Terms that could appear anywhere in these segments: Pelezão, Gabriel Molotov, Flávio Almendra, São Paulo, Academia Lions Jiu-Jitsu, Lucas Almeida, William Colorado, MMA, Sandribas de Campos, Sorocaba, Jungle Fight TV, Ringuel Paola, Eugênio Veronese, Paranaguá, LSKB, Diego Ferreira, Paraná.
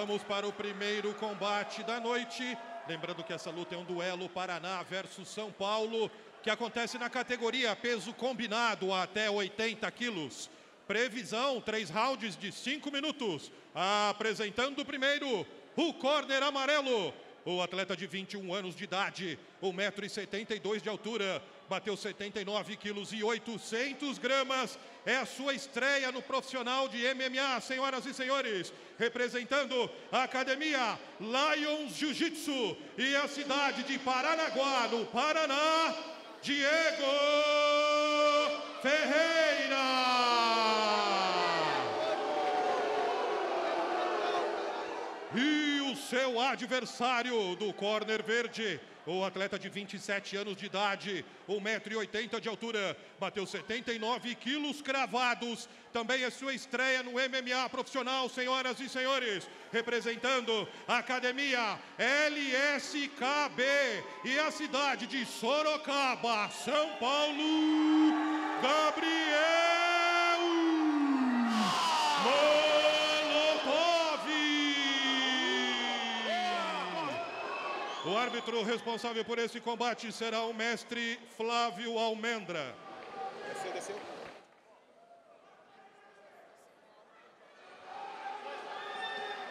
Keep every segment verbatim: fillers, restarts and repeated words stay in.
Vamos para o primeiro combate da noite. Lembrando que essa luta é um duelo Paraná versus São Paulo, que acontece na categoria peso combinado até oitenta quilos. Previsão, três rounds de cinco minutos. Apresentando o primeiro, o corner amarelo. O atleta de vinte e um anos de idade, um metro e setenta e dois de altura, bateu setenta e nove quilos e oitocentos gramas. É a sua estreia no profissional de M M A, senhoras e senhores, representando a Academia Lions Jiu-Jitsu e a cidade de Paranaguá, no Paraná, Diego Ferreira. E o seu adversário do corner verde, o atleta de vinte e sete anos de idade, um metro e oitenta de altura, bateu setenta e nove quilos cravados. Também é sua estreia no M M A profissional, senhoras e senhores, representando a Academia L S K B e a cidade de Sorocaba, São Paulo, Gabriel Molotov. O árbitro responsável por esse combate será o mestre Flávio Almendra. Desceu, desceu.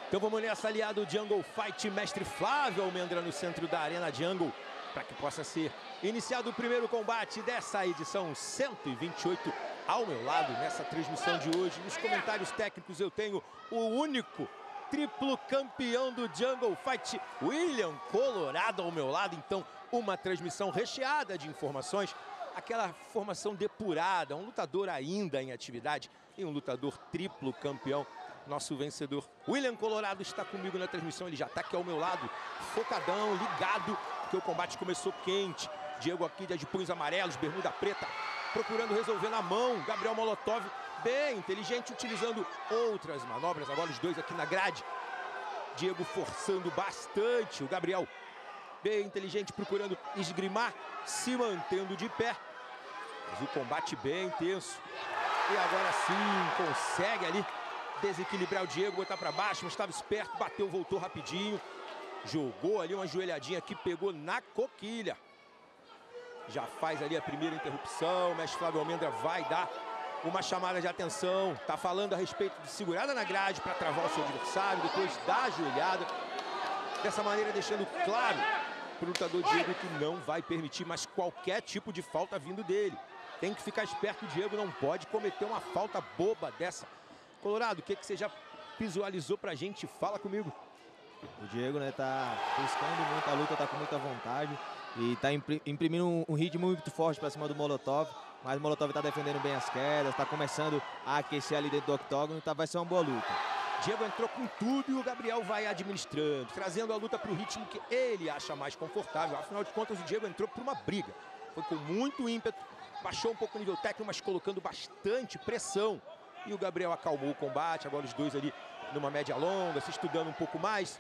Então vamos nessa, aliado Jungle Fight, mestre Flávio Almendra no centro da Arena Jungle, para que possa ser iniciado o primeiro combate dessa edição cento e vinte e oito. Ao meu lado, nessa transmissão de hoje, nos comentários técnicos eu tenho o único triplo campeão do Jungle Fight, William Colorado, ao meu lado. Então, uma transmissão recheada de informações, aquela formação depurada, um lutador ainda em atividade e um lutador triplo campeão. Nosso vencedor, William Colorado, está comigo na transmissão, ele já está aqui ao meu lado, focadão, ligado, porque o combate começou quente. Diego aqui de punhos amarelos, bermuda preta, procurando resolver na mão. Gabriel Molotov, bem inteligente, utilizando outras manobras. Agora os dois aqui na grade. Diego forçando bastante. O Gabriel, bem inteligente, procurando esgrimar, se mantendo de pé. Mas o combate bem intenso. E agora sim, consegue ali desequilibrar o Diego, botar para baixo, mas estava esperto, bateu, voltou rapidinho. Jogou ali uma joelhadinha que pegou na coquilha. Já faz ali a primeira interrupção. O mestre Flávio Almendra vai dar uma chamada de atenção, tá falando a respeito de segurada na grade para travar o seu adversário, depois dá a joelhada. Dessa maneira deixando claro para o lutador Diego que não vai permitir mais qualquer tipo de falta vindo dele. Tem que ficar esperto, o Diego não pode cometer uma falta boba dessa. Colorado, o que, que você já visualizou pra gente? Fala comigo. O Diego, né, tá buscando muito a luta, tá com muita vontade e tá imprimindo um, um ritmo muito forte para cima do Molotov. Mas o Molotov está defendendo bem as quedas, está começando a aquecer ali dentro do octógono, tá, vai ser uma boa luta. Diego entrou com tudo e o Gabriel vai administrando, trazendo a luta para o ritmo que ele acha mais confortável. Afinal de contas, o Diego entrou por uma briga. Foi com muito ímpeto, baixou um pouco o nível técnico, mas colocando bastante pressão. E o Gabriel acalmou o combate, agora os dois ali numa média longa, se estudando um pouco mais.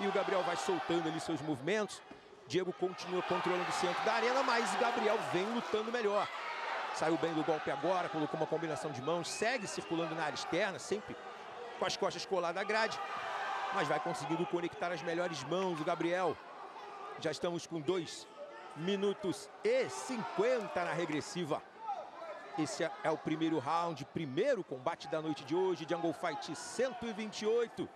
E o Gabriel vai soltando ali seus movimentos. Diego continua controlando o centro da arena, mas o Gabriel vem lutando melhor. Saiu bem do golpe agora, colocou uma combinação de mãos, segue circulando na área externa, sempre com as costas coladas à grade, mas vai conseguindo conectar as melhores mãos do Gabriel. Já estamos com dois minutos e cinquenta na regressiva. Esse é o primeiro round, primeiro combate da noite de hoje, Jungle Fight cento e vinte e oito.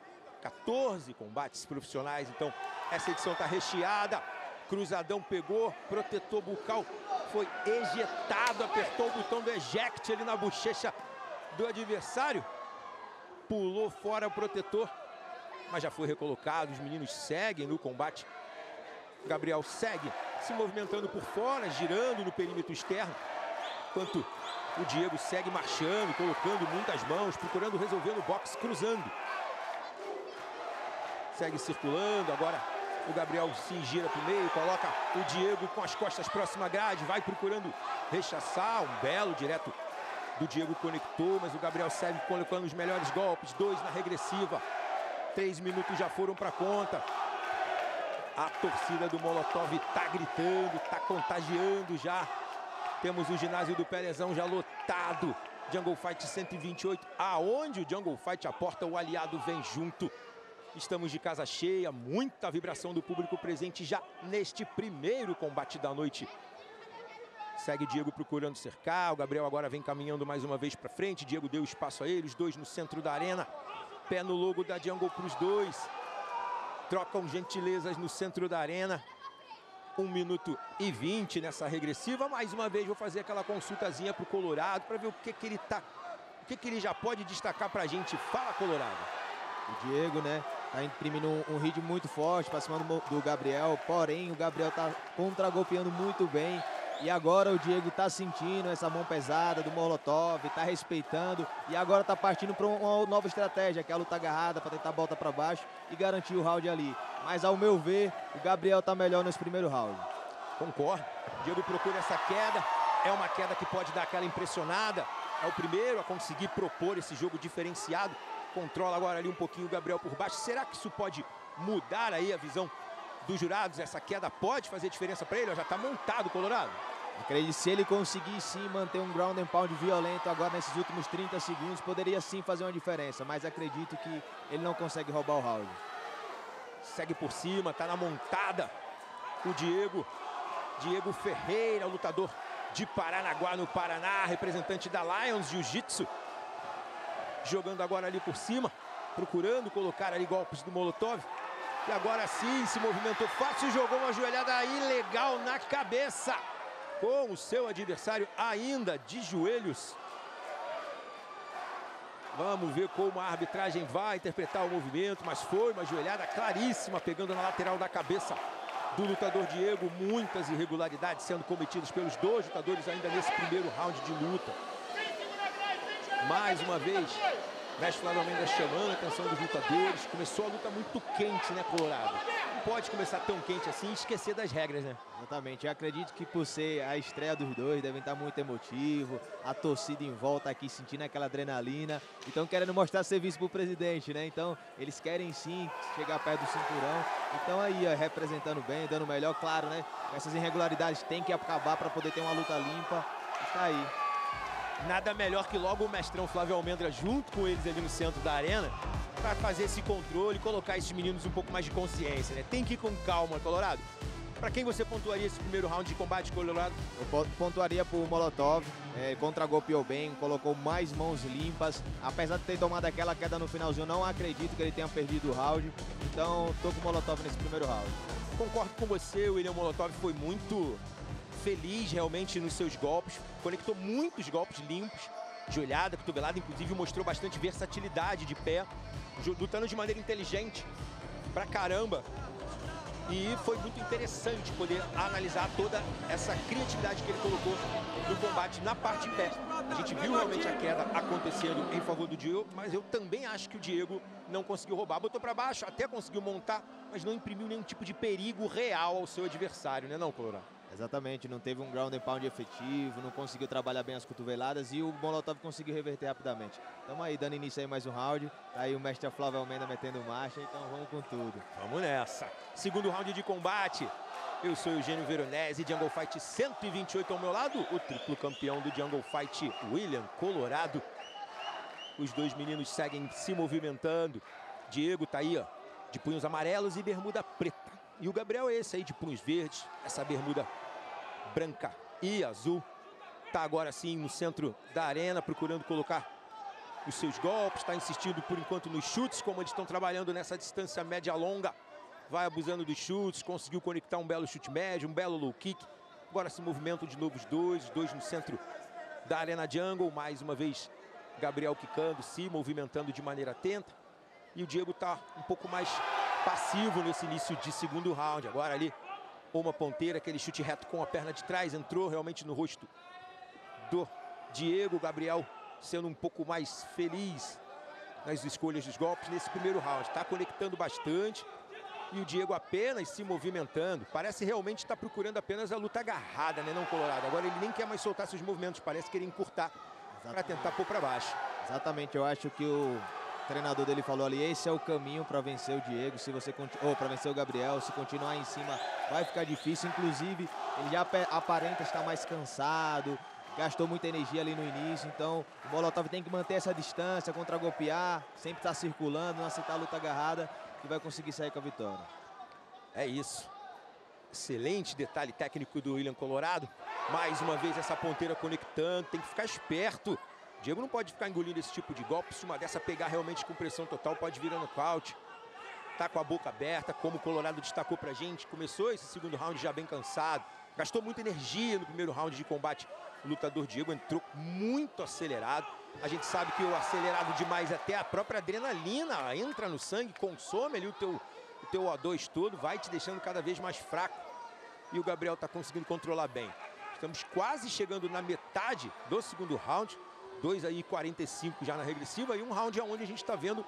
quatorze combates profissionais, então essa edição está recheada. Cruzadão pegou, protetor bucal, foi ejetado, apertou o botão do eject ali na bochecha do adversário. Pulou fora o protetor, mas já foi recolocado. Os meninos seguem no combate. Gabriel segue se movimentando por fora, girando no perímetro externo. Enquanto o Diego segue marchando, colocando muitas mãos, procurando resolver no boxe, cruzando. Segue circulando, agora o Gabriel se gira pro meio, coloca o Diego com as costas próxima à grade, vai procurando rechaçar, um belo direto do Diego conectou, mas o Gabriel segue colocando os melhores golpes, dois na regressiva, três minutos já foram pra conta. A torcida do Molotov tá gritando, tá contagiando já. Temos o ginásio do Pelezão já lotado. Jungle Fight cento e vinte e oito, aonde o Jungle Fight aporta, o aliado vem junto. Estamos de casa cheia, muita vibração do público presente já neste primeiro combate da noite. Segue Diego procurando cercar, o Gabriel agora vem caminhando mais uma vez para frente, Diego deu espaço a ele, os dois no centro da arena. Pé no logo da Jungle para os dois. Trocam gentilezas no centro da arena. um minuto e vinte nessa regressiva. Mais uma vez vou fazer aquela consultazinha para o Colorado para ver o que, que ele tá, o que, que ele já pode destacar para a gente. Fala, Colorado. O Diego, né, tá imprimindo um, um ritmo muito forte para cima do, do Gabriel. Porém, o Gabriel tá contragolpeando muito bem. E agora o Diego tá sentindo essa mão pesada do Molotov, tá respeitando. E agora tá partindo para uma nova estratégia, que é a luta agarrada, para tentar botar para baixo e garantir o round ali. Mas ao meu ver, o Gabriel tá melhor nesse primeiro round. Concordo. Diego procura essa queda. É uma queda que pode dar aquela impressionada. É o primeiro a conseguir propor esse jogo diferenciado. Controla agora ali um pouquinho o Gabriel por baixo. Será que isso pode mudar aí a visão dos jurados? Essa queda pode fazer diferença para ele? Já está montado o Colorado. Acredito, se ele conseguir sim manter um ground and pound violento agora nesses últimos trinta segundos, poderia sim fazer uma diferença, mas acredito que ele não consegue roubar o round. Segue por cima, está na montada o Diego. Diego Ferreira, lutador de Paranaguá, no Paraná, representante da Lions Jiu-Jitsu. Jogando agora ali por cima, procurando colocar ali golpes do Molotov. E agora sim, se movimentou fácil, jogou uma joelhada aí legal na cabeça, com o seu adversário ainda de joelhos. Vamos ver como a arbitragem vai interpretar o movimento, mas foi uma joelhada claríssima, pegando na lateral da cabeça do lutador Diego. Muitas irregularidades sendo cometidas pelos dois lutadores ainda nesse primeiro round de luta. Mais uma vez, mestre Flávio Almendra chamando a atenção dos lutadores. Começou a luta muito quente, né, Colorado? Não pode começar tão quente assim e esquecer das regras, né? Exatamente. Eu acredito que por ser a estreia dos dois, devem estar muito emotivo. A torcida em volta aqui sentindo aquela adrenalina. Então querendo mostrar serviço pro presidente, né? Então eles querem sim chegar perto do cinturão. Então aí, ó, representando bem, dando o melhor. Claro, né? Essas irregularidades tem que acabar para poder ter uma luta limpa. E tá aí. Nada melhor que logo o mestrão Flávio Almendra junto com eles ali no centro da arena para fazer esse controle e colocar esses meninos um pouco mais de consciência, né? Tem que ir com calma, Colorado. Para quem você pontuaria esse primeiro round de combate, Colorado? Eu pontuaria por Molotov, é, contragolpeou bem, colocou mais mãos limpas. Apesar de ter tomado aquela queda no finalzinho, não acredito que ele tenha perdido o round. Então, tô com o Molotov nesse primeiro round. Concordo com você, William Molotov foi muito feliz realmente nos seus golpes, conectou muitos golpes limpos, joelhada, cotovelada, inclusive mostrou bastante versatilidade de pé, lutando de maneira inteligente pra caramba. E foi muito interessante poder analisar toda essa criatividade que ele colocou no combate na parte de pé. A gente viu realmente a queda acontecendo em favor do Diego, mas eu também acho que o Diego não conseguiu roubar. Botou pra baixo, até conseguiu montar, mas não imprimiu nenhum tipo de perigo real ao seu adversário, né não, Colorado? Exatamente, não teve um ground and pound efetivo, não conseguiu trabalhar bem as cotoveladas e o Molotov conseguiu reverter rapidamente. Estamos aí, dando início aí mais um round, tá aí o mestre Flávio Almendra metendo marcha, então vamos com tudo. Vamos nessa. Segundo round de combate, eu sou Eugênio Veronese, Jungle Fight cento e vinte e oito ao meu lado, o triplo campeão do Jungle Fight, William Colorado. Os dois meninos seguem se movimentando. Diego tá aí, ó, de punhos amarelos e bermuda preta. E o Gabriel é esse aí, de punhos verdes, essa bermuda branca e azul. Tá agora sim no centro da arena, procurando colocar os seus golpes. Tá insistindo por enquanto nos chutes, como eles estão trabalhando nessa distância média-longa. Vai abusando dos chutes, conseguiu conectar um belo chute médio, um belo low kick. Agora se movimentam de novo os dois, os dois no centro da arena Jungle. Mais uma vez, Gabriel quicando, se movimentando de maneira atenta. E o Diego tá um pouco mais passivo nesse início de segundo round. Agora ali, uma ponteira, aquele chute reto com a perna de trás, entrou realmente no rosto do Diego. Gabriel sendo um pouco mais feliz nas escolhas dos golpes nesse primeiro round. Está conectando bastante e o Diego apenas se movimentando. Parece realmente estar procurando apenas a luta agarrada, né, não, Colorado? Agora ele nem quer mais soltar seus movimentos, parece querer encurtar para tentar pôr para baixo. Exatamente, eu acho que o... O treinador dele falou ali, esse é o caminho para vencer o Diego, se você ou para vencer o Gabriel, se continuar em cima vai ficar difícil. Inclusive, ele já aparenta estar mais cansado, gastou muita energia ali no início, então o Molotov tem que manter essa distância, contragolpear, sempre estar circulando, não aceitar a luta agarrada, que vai conseguir sair com a vitória. É isso. Excelente detalhe técnico do William Colorado. Mais uma vez essa ponteira conectando. Tem que ficar esperto. Diego não pode ficar engolindo esse tipo de golpe. Se uma dessa pegar realmente com pressão total, pode virar nocaute. Tá com a boca aberta, como o Colorado destacou pra gente. Começou esse segundo round já bem cansado. Gastou muita energia no primeiro round de combate. O lutador Diego entrou muito acelerado. A gente sabe que o acelerado demais, até a própria adrenalina entra no sangue, consome ali o teu, o teu O dois todo, vai te deixando cada vez mais fraco. E o Gabriel tá conseguindo controlar bem. Estamos quase chegando na metade do segundo round. dois aí quarenta e cinco já na regressiva. E um round onde a gente tá vendo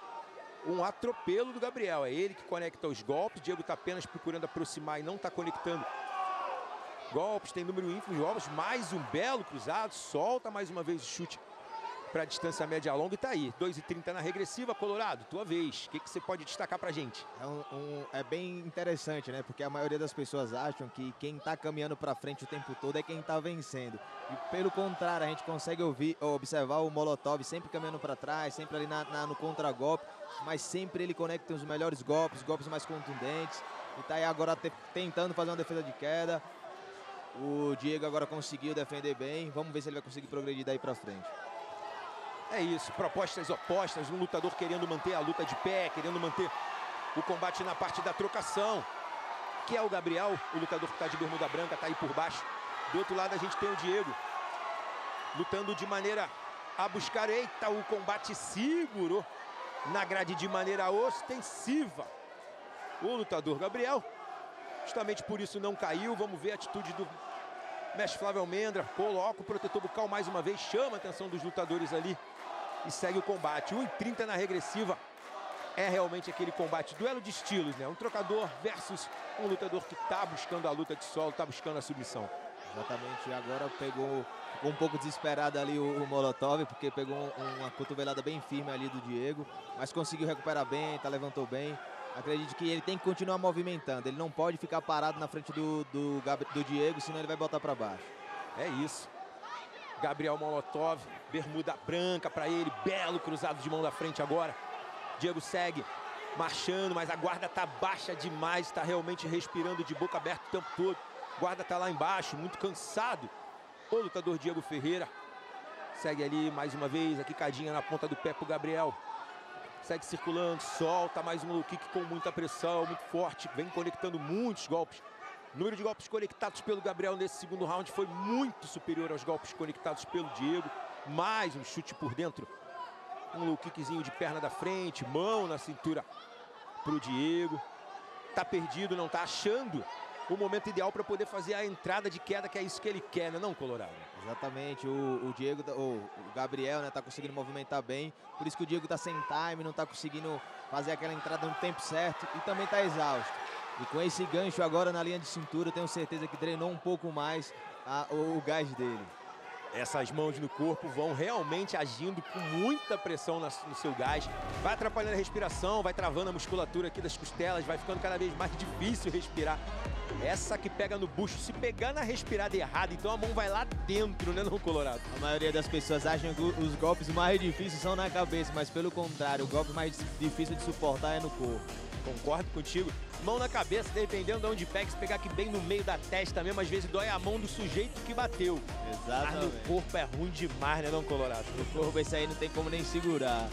um atropelo do Gabriel. É ele que conecta os golpes. Diego tá apenas procurando aproximar e não tá conectando golpes. Tem número ínfimo de golpes. Mais um belo cruzado. Solta mais uma vez o chute para a distância média longa e tá aí. dois e trinta na regressiva. Colorado, tua vez. O que, que você pode destacar pra gente? É, um, um, é bem interessante, né? Porque a maioria das pessoas acham que quem tá caminhando pra frente o tempo todo é quem tá vencendo. E pelo contrário, a gente consegue ouvir, observar o Molotov sempre caminhando pra trás, sempre ali na, na, no contragolpe, mas sempre ele conecta os melhores golpes, golpes mais contundentes. E tá aí agora te, tentando fazer uma defesa de queda. O Diego agora conseguiu defender bem. Vamos ver se ele vai conseguir progredir daí pra frente. É isso, propostas opostas, um lutador querendo manter a luta de pé, querendo manter o combate na parte da trocação, que é o Gabriel, o lutador que está de bermuda branca, está aí por baixo. Do outro lado a gente tem o Diego, lutando de maneira a buscar. Eita, o combate segurou na grade de maneira ostensiva o lutador Gabriel. Justamente por isso não caiu. Vamos ver a atitude do mestre Flávio Almendra, coloca o protetor bucal mais uma vez, chama a atenção dos lutadores ali. E segue o combate. um e trinta na regressiva. É realmente aquele combate, duelo de estilos, né? Um trocador versus um lutador que tá buscando a luta de solo, tá buscando a submissão. Exatamente. Agora pegou, ficou um pouco desesperado ali o, o Molotov, porque pegou um, uma cotovelada bem firme ali do Diego, mas conseguiu recuperar bem, tá, levantou bem. Acredito que ele tem que continuar movimentando. Ele não pode ficar parado na frente do, do, do Diego, senão ele vai botar pra baixo. É isso. Gabriel Molotov, bermuda branca para ele, belo cruzado de mão da frente agora. Diego segue marchando, mas a guarda tá baixa demais, está realmente respirando de boca aberta o tempo todo. A guarda tá lá embaixo, muito cansado. O lutador Diego Ferreira segue ali mais uma vez, a quicadinha na ponta do pé pro Gabriel. Segue circulando, solta mais um low kick com muita pressão, muito forte, vem conectando muitos golpes. O número de golpes conectados pelo Gabriel nesse segundo round foi muito superior aos golpes conectados pelo Diego. Mais um chute por dentro. Um low kickzinho de perna da frente, mão na cintura pro Diego. Tá perdido, não tá achando o momento ideal para poder fazer a entrada de queda, que é isso que ele quer, né, não, Colorado? Exatamente, o, o Diego, o, o Gabriel, né, tá conseguindo movimentar bem, por isso que o Diego tá sem time, não tá conseguindo fazer aquela entrada no tempo certo e também tá exausto. E com esse gancho agora na linha de cintura, eu tenho certeza que drenou um pouco mais a, o, o gás dele. Essas mãos no corpo vão realmente agindo com muita pressão na, no seu gás. Vai atrapalhando a respiração, vai travando a musculatura aqui das costelas, vai ficando cada vez mais difícil respirar. Essa que pega no bucho, se pegar na respirada errada, então a mão vai lá dentro, né, no Colorado? A maioria das pessoas acham que os golpes mais difíceis são na cabeça, mas pelo contrário, o golpe mais difícil de suportar é no corpo. Concordo contigo. Mão na cabeça, dependendo de onde pega, se pegar aqui bem no meio da testa mesmo, às vezes dói a mão do sujeito que bateu. Exatamente. Mas no corpo é ruim demais, né, não, Colorado? No corpo esse aí não tem como nem segurar.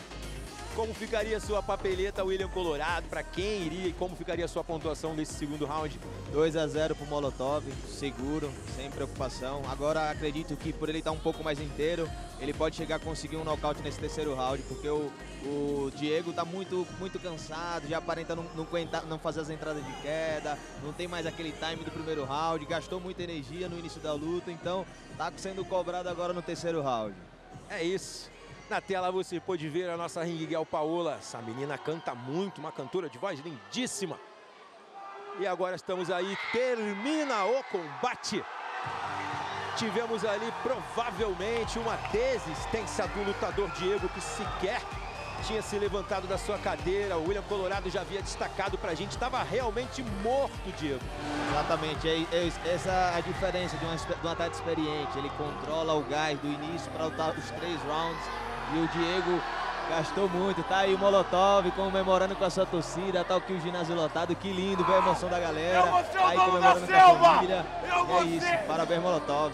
Como ficaria sua papeleta, William Colorado? Para quem iria e como ficaria sua pontuação nesse segundo round? dois a zero pro Molotov, seguro, sem preocupação. Agora acredito que por ele estar um pouco mais inteiro, ele pode chegar a conseguir um nocaute nesse terceiro round, porque o, o Diego tá muito, muito cansado, já aparenta não, não, não fazer as entradas de queda, não tem mais aquele time do primeiro round, gastou muita energia no início da luta, então tá sendo cobrado agora no terceiro round. É isso. Na tela você pode ver a nossa Ringuel Paola. Essa menina canta muito, uma cantora de voz lindíssima. E agora estamos aí, termina o combate. Tivemos ali provavelmente uma desistência do lutador Diego, que sequer tinha se levantado da sua cadeira. O William Colorado já havia destacado pra gente, estava realmente morto, Diego. Exatamente, é, é, essa é a diferença de um, de um atleta experiente. Ele controla o gás do início para os três rounds. E o Diego Gastou muito, tá aí o Molotov comemorando com a sua torcida, tá aqui o ginásio lotado, que lindo, vê a emoção da galera. Eu vou ser o dono da selva! Eu vou ser! É isso, parabéns Molotov.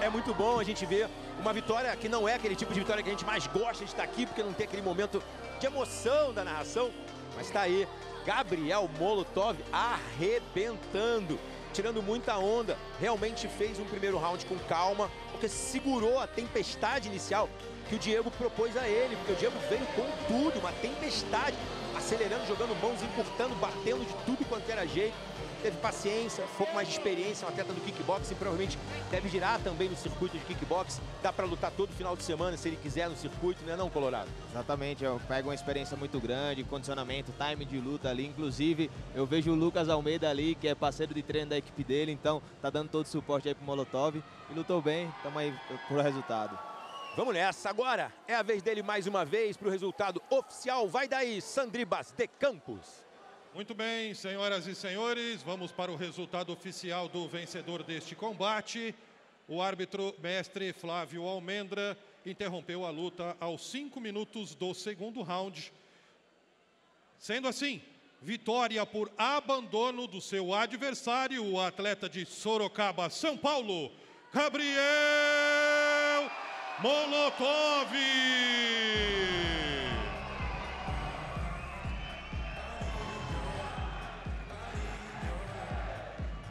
É muito bom a gente ver uma vitória que não é aquele tipo de vitória que a gente mais gosta de estar aqui, porque não tem aquele momento de emoção da narração, mas tá aí, Gabriel Molotov arrebentando, tirando muita onda, realmente fez um primeiro round com calma, porque segurou a tempestade inicial que o Diego propôs a ele, porque o Diego veio com tudo, uma tempestade, acelerando, jogando mãos, encurtando, batendo de tudo quanto era jeito. Teve paciência, um pouco mais de experiência, um atleta do kickboxing, provavelmente deve girar também no circuito de kickboxing, dá para lutar todo final de semana, se ele quiser, no circuito, né não, Colorado? Exatamente, eu pego uma experiência muito grande, condicionamento, time de luta ali, inclusive eu vejo o Lucas Almeida ali, que é parceiro de treino da equipe dele, então tá dando todo o suporte aí pro Molotov, e lutou bem, tamo aí pro resultado. Vamos nessa, agora é a vez dele mais uma vez para o resultado oficial. Vai daí, Sandribas de Campos. Muito bem, senhoras e senhores, vamos para o resultado oficial do vencedor deste combate. O árbitro mestre Flávio Almendra interrompeu a luta aos cinco minutos do segundo round. Sendo assim, vitória por abandono do seu adversário, o atleta de Sorocaba, São Paulo, Gabriel Molotov!